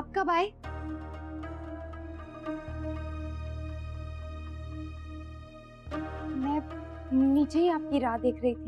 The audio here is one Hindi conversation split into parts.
आपका भाई? मैं नीचे ही आपकी राह देख रही थी।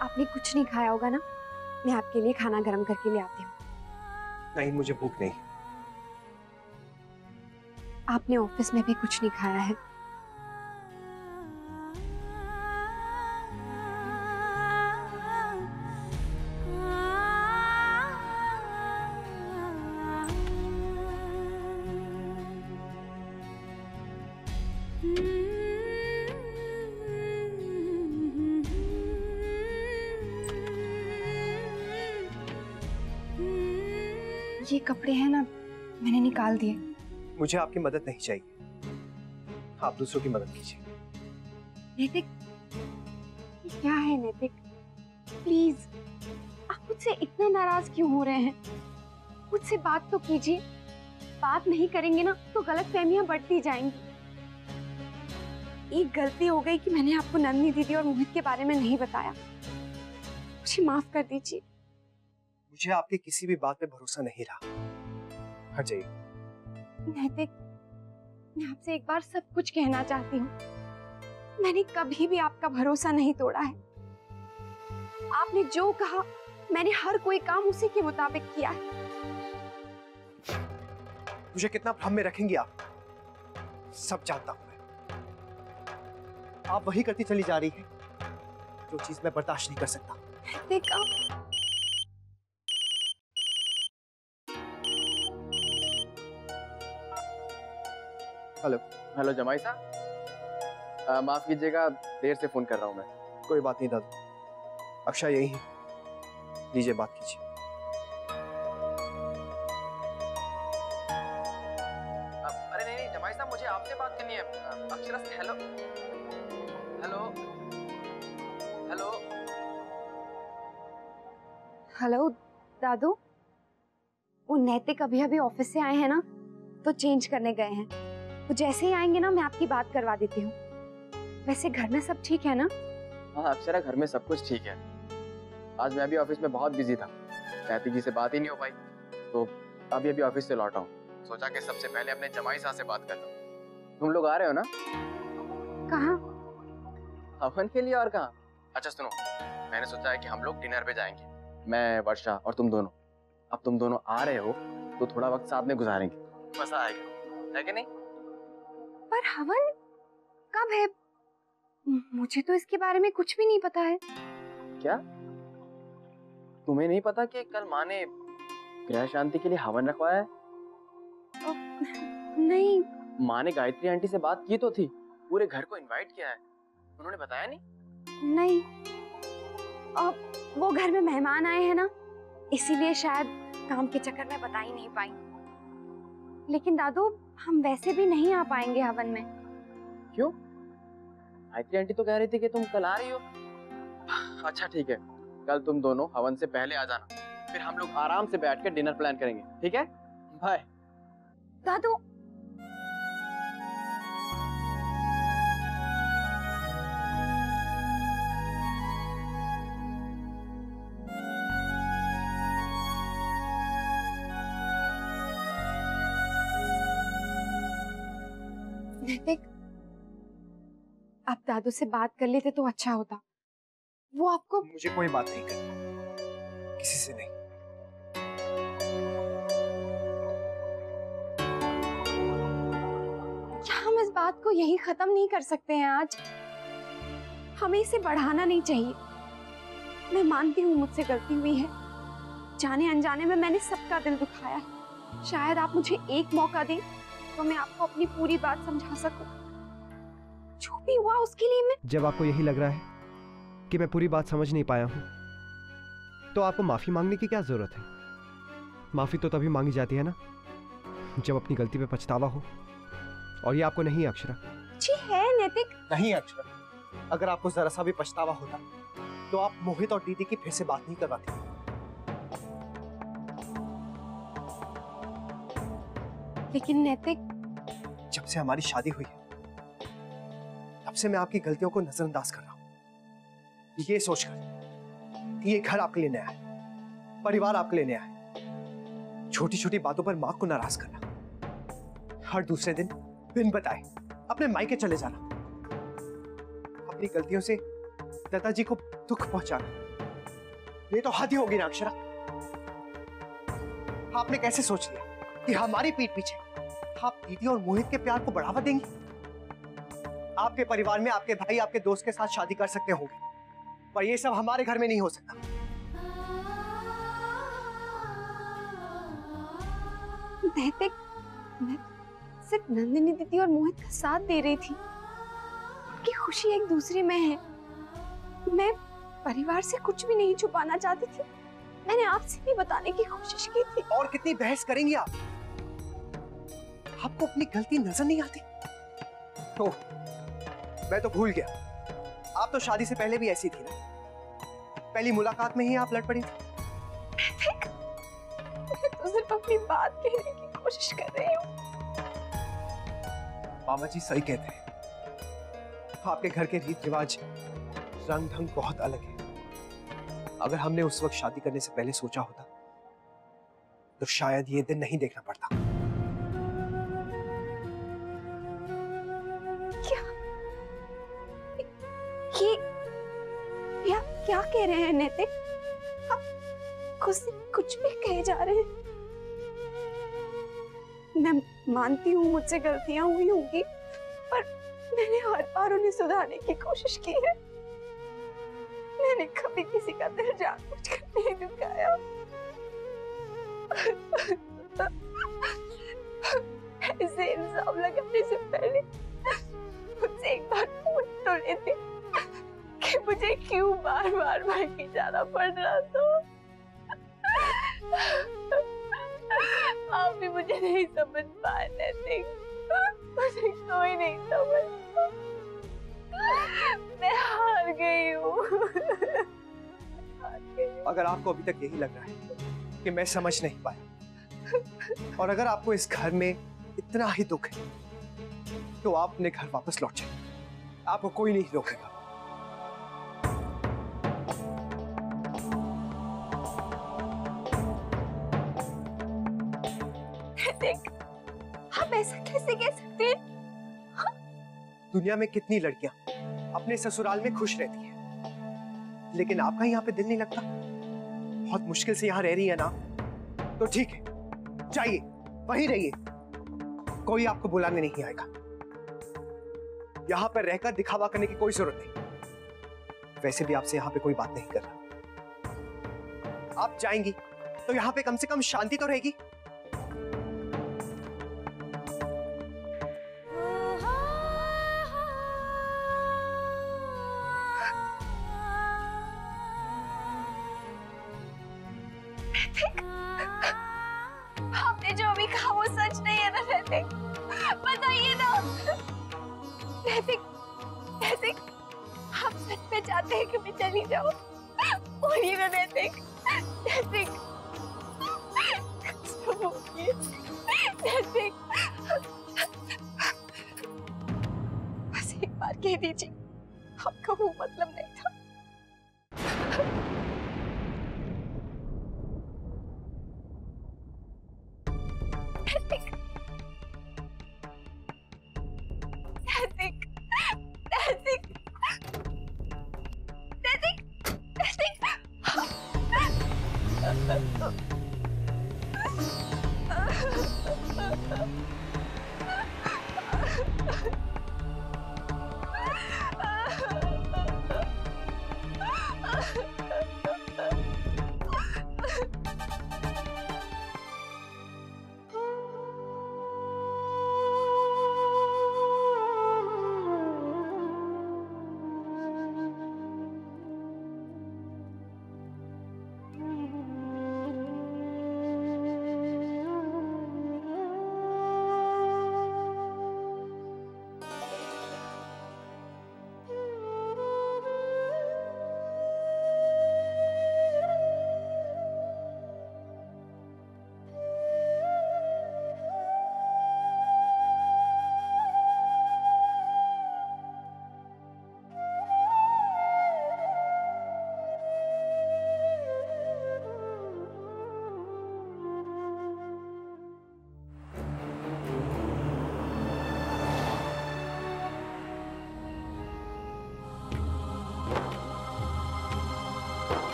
आपने कुछ नहीं खाया होगा ना? मैं आपके लिए खाना गर्म करके ले आती हूँ। नहीं, मुझे भूख नहीं। आपने ऑफिस में भी कुछ नहीं खाया है। ये कपड़े हैं ना, मैंने निकाल दिए। मुझे आपकी मदद नहीं चाहिए, आप दूसरों की मदद कीजिए। नैतिक, ये क्या है नैतिक? प्लीज, आप मुझसे इतना नाराज क्यों हो रहे हैं? मुझसे बात तो कीजिए। बात नहीं करेंगे ना तो गलतफहमियां बढ़ती जाएंगी। एक गलती हो गई कि मैंने आपको नंदनी दीदी और मोहित के बारे में नहीं बताया। मुझे माफ कर दीजिए। मुझे आपके किसी भी बात पे भरोसा नहीं रहा। हट जाइए। नैतिक, मैं आपसे एक बार सब कुछ कहना चाहती हूँ। मैंने कभी भी आपका भरोसा नहीं तोड़ा है। आपने जो कहा, मैंने हर कोई काम उसी के मुताबिक किया है। मुझे कितना भ्रम में रखेंगी आप? सब जानता हूँ मैं। आप वही करती चली जा रही है जो चीज मैं बर्दाश्त नहीं कर सकता। नैतिक, आप हेलो जमाई साहब, माफ कीजिएगा, देर से फोन कर रहा हूँ मैं। कोई बात नहीं दादू, अक्षय यही है, लीजिए बात कीजिए। अरे नहीं जमाई साहब, मुझे आपसे बात करनी है। अक्षरा से हेलो हेलो हेलो हेलो दादू, वो नैतिक अभी अभी ऑफिस से आए हैं ना, तो चेंज करने गए हैं। तो जैसे ही आएंगे ना, मैं आपकी बात करवा देती हूँ। वैसे घर में सब ठीक है ना? हाँ अक्षरा, घर में सब कुछ ठीक है। आज मैं भी ऑफिस में बहुत बिजी था, नैतिक जी से बात ही नहीं हो पाई, तो अभी अभी ऑफिस से लौटा हूँ। सोचा कि सबसे पहले अपने जमाई साहब से बात कर लूँ। तुम लोग आ रहे हो ना? कहाँ? हवन के लिए, और कहाँ। अच्छा सुनो, मैंने सोचा है कि हम लोग डिनर पे जाएंगे, मैं, वर्षा और तुम दोनों। अब तुम दोनों आ रहे हो तो थोड़ा वक्त साथ में गुजारेंगे, मजा आएगा, है कि नहीं? पर हवन कब है? मुझे तो इसके बारे में कुछ भी नहीं पता है। क्या तुम्हें नहीं पता कि कल माँ ने ग्रह शांति के लिए हवन रखवाया है? नहीं। माँ ने गायत्री आंटी से बात की तो थी, पूरे घर को इनवाइट किया है, उन्होंने बताया नहीं? नहीं, अब वो घर में मेहमान आए हैं ना, इसीलिए शायद काम के चक्कर में बता ही नहीं पाई। लेकिन दादू, हम वैसे भी नहीं आ पाएंगे हवन में। क्यों? गायत्री आंटी तो कह रही थी कि तुम कल आ रही हो। अच्छा ठीक है, कल तुम दोनों हवन से पहले आ जाना, फिर हम लोग आराम से बैठकर डिनर प्लान करेंगे, ठीक है? बाय। दादू, आप दादू से बात कर लेते तो अच्छा होता। वो आपको... मुझे कोई बात नहीं करनी, किसी से नहीं। क्या हम इस बात को यहीं खत्म नहीं कर सकते हैं आज? हमें इसे बढ़ाना नहीं चाहिए। मैं मानती हूँ मुझसे गलती हुई है, जाने अनजाने में मैंने सबका दिल दुखाया है। शायद आप मुझे एक मौका दें तो मैं आपको अपनी पूरी बात समझा सकूं। जो भी हुआ उसके लिए मैं... जब आपको यही लग रहा है कि मैं पूरी बात समझ नहीं पाया हूं, तो आपको माफी मांगने की क्या जरूरत है? माफी तो तभी मांगी जाती है ना, जब अपनी गलती पे पछतावा हो, और ये आपको नहीं है अक्षरा। जी है नैतिक। नहीं अक्षरा, अगर आपको जरा सा भी पछतावा होता तो आप मोहित और दीदी की फिर से बात नहीं करवाती। लेकिन नैतिक, से हमारी शादी हुई है तब से मैं आपकी गलतियों को नजरअंदाज कर रहा हूं, ये सोचकर कि ये घर आपके लिए नया है, परिवार आपके लिए नया है। छोटी छोटी बातों पर मां को नाराज करना, हर दूसरे दिन बिन बताए अपने मायके चले जाना, अपनी गलतियों से दादाजी को दुख पहुंचाना, ये तो हद ही होगी ना अक्षरा। आपने कैसे सोच लिया कि हमारी पीठ पीछे आप दीदी और मोहित के प्यार को बढ़ावा देंगी? आपके परिवार में आपके भाई आपके दोस्त के साथ शादी कर सकते होंगे, पर ये सब हमारे घर में नहीं हो सकता। नैतिक, मैं सिर्फ नंदिनी दीदी और मोहित का साथ दे रही थी, उनकी खुशी एक दूसरे में है। मैं परिवार से कुछ भी नहीं छुपाना चाहती थी, मैंने आपसे भी बताने की कोशिश की थी। और कितनी बहस करेंगी आप? आपको अपनी गलती नजर नहीं आती? ओह, मैं तो भूल गया, आप तो शादी से पहले भी ऐसी थी ना, पहली मुलाकात में ही आप लड़ पड़ी थी। मैं तो सिर्फ अपनी बात कहने की कोशिश कर रही हूँ। मामा जी सही कहते हैं, आपके घर के रीत रिवाज रंग ढंग बहुत अलग है। अगर हमने उस वक्त शादी करने से पहले सोचा होता तो शायद ये दिन नहीं देखना पड़ता। क्या कह रहे हैं नैतिक? आप कुछ भी कहे जा रहे हैं। मैं मानती हूँ मुझसे गलतियां हुई होंगी, पर मैंने हर बार उन्हें सुधारने की कोशिश की है। मैंने कभी किसी का दिल जानबूझकर नहीं दुखाया। ऐसे इंसाफ लगाने से पहले मुझसे एक बार पूछ तो लेती कि मुझे क्यों बार बार भागी जाना पड़ रहा था। आप भी मुझे नहीं समझ पा रहे थे, मुझे कोई नहीं समझ, मैं हार गई हूँ। अगर आपको अभी तक यही लग रहा है कि मैं समझ नहीं पाया, और अगर आपको इस घर में इतना ही दुख है, तो आप अपने घर वापस लौट जाइए, आपको कोई नहीं रोकेगा। आप ऐसा कैसे कह सकते हैं? दुनिया में कितनी लड़कियां अपने ससुराल में खुश रहती हैं, लेकिन आपका यहाँ पे दिल नहीं लगता। बहुत मुश्किल से यहाँ रह रही है ना, तो ठीक है, जाइए वहीं रहिए, कोई आपको बुलाने नहीं आएगा। यहाँ पर रहकर दिखावा करने की कोई जरूरत नहीं। वैसे भी आपसे यहाँ पे कोई बात नहीं कर रहा। आप जाएंगी तो यहाँ पे कम से कम शांति तो रहेगी।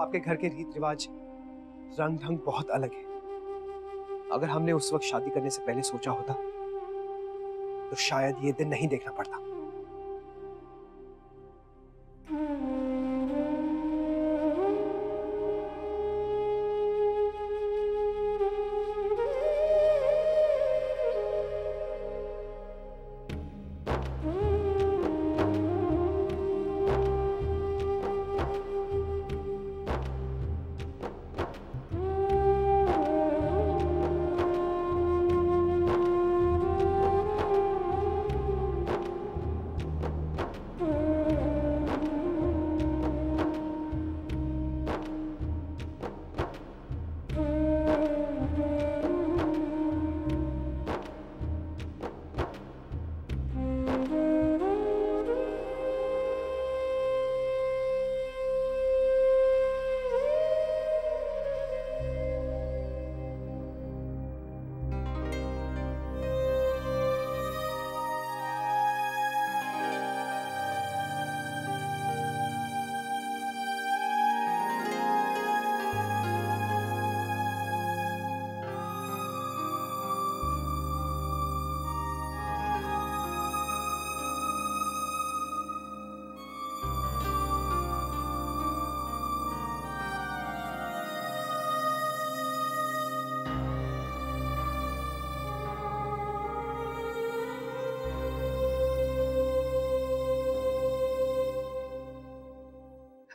आपके घर के रीत रिवाज रंग ढंग बहुत अलग है। अगर हमने उस वक्त शादी करने से पहले सोचा होता तो शायद ये दिन नहीं देखना पड़ता।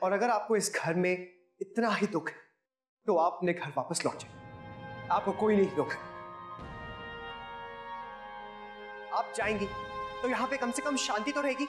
और अगर आपको इस घर में इतना ही दुख है तो आप अपने घर वापस लौट जाए, आपको कोई नहीं रोकेगा। आप जाएंगी तो यहाँ पे कम से कम शांति तो रहेगी।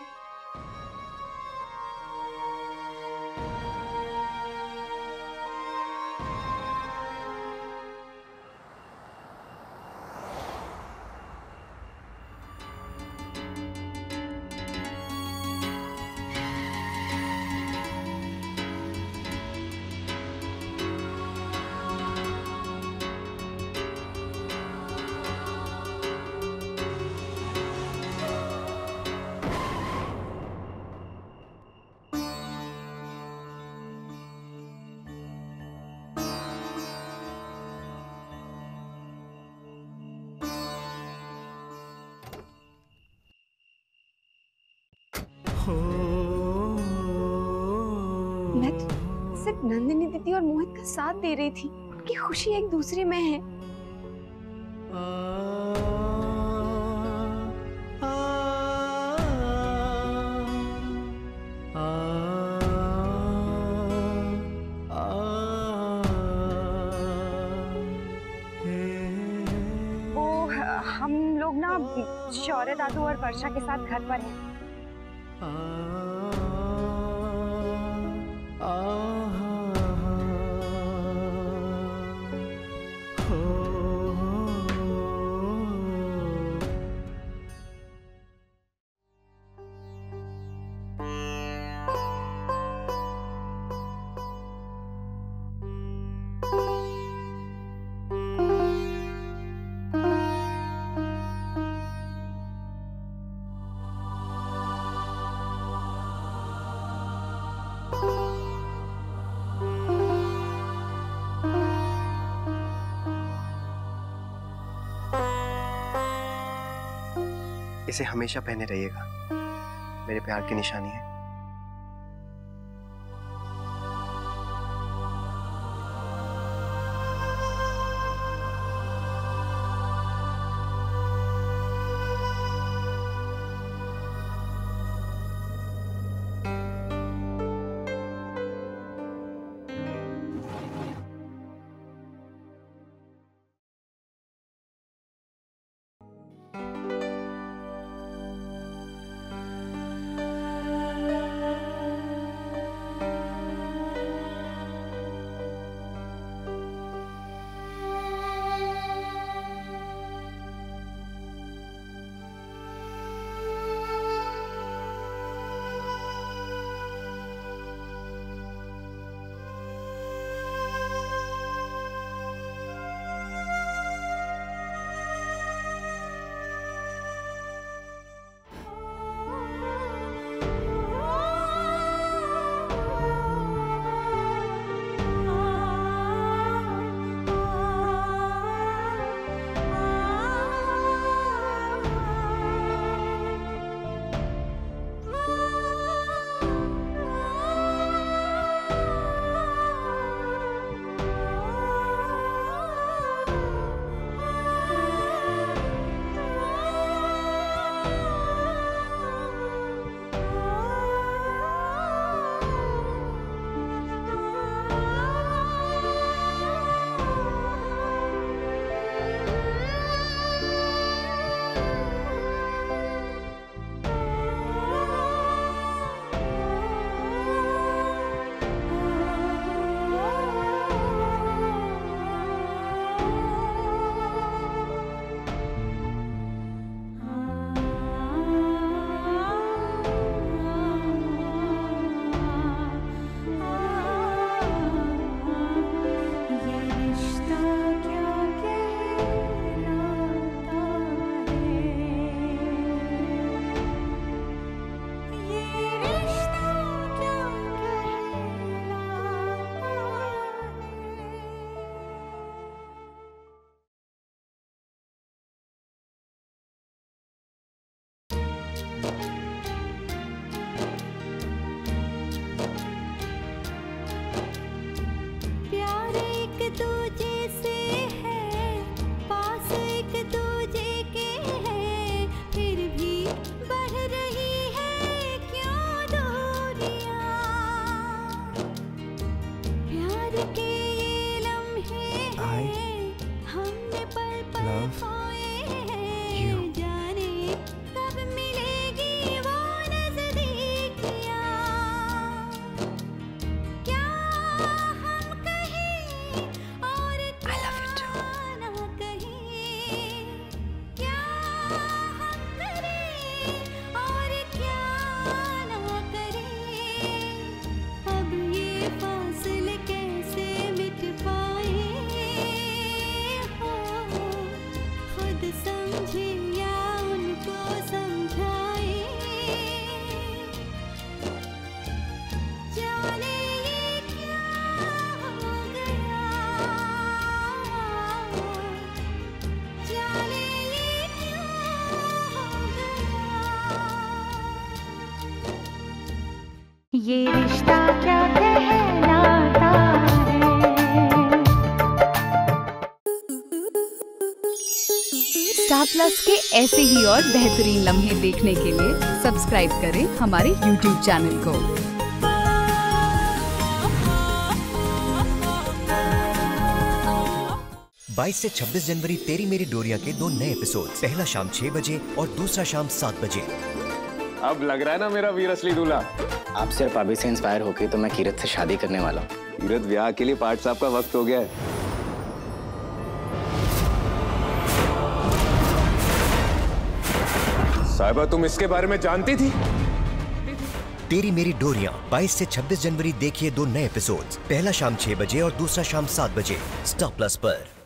मैं तो सिर्फ नंदिनी दीदी और मोहित का साथ दे रही थी कि खुशी एक दूसरे में है। वो हम लोग ना शौर्य दादू और वर्षा के साथ घर पर हैं। इसे हमेशा पहने रहिएगा, मेरे प्यार की निशानी है। ये रिश्ता क्या कहलाता है। स्टार प्लस के ऐसे ही और बेहतरीन लम्हे देखने के लिए सब्सक्राइब करें हमारे YouTube चैनल को। बाईस से 26 जनवरी तेरी मेरी डोरिया के दो नए एपिसोड, पहला शाम 6 बजे और दूसरा शाम 7 बजे। अब लग रहा है ना मेरा वीर असली दूल्हा। आप सिर्फ अभी से इंस्पायर होके तो मैं कीरत से शादी करने वाला हूँ। कीरत, ब्याह के लिए पाठ साहब का वक्त हो गया है। साहिबा, तुम इसके बारे में जानती थी? तेरी मेरी डोरियां 22 से 26 जनवरी देखिए दो नए एपिसोड्स, पहला शाम 6 बजे और दूसरा शाम 7 बजे, स्टार प्लस पर।